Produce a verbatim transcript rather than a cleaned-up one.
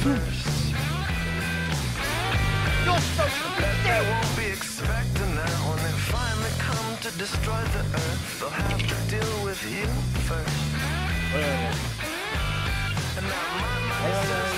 first. You're supposed to be dead. They won't be expecting that when they finally come to destroy the earth. They'll have to deal with you first. And now my mind says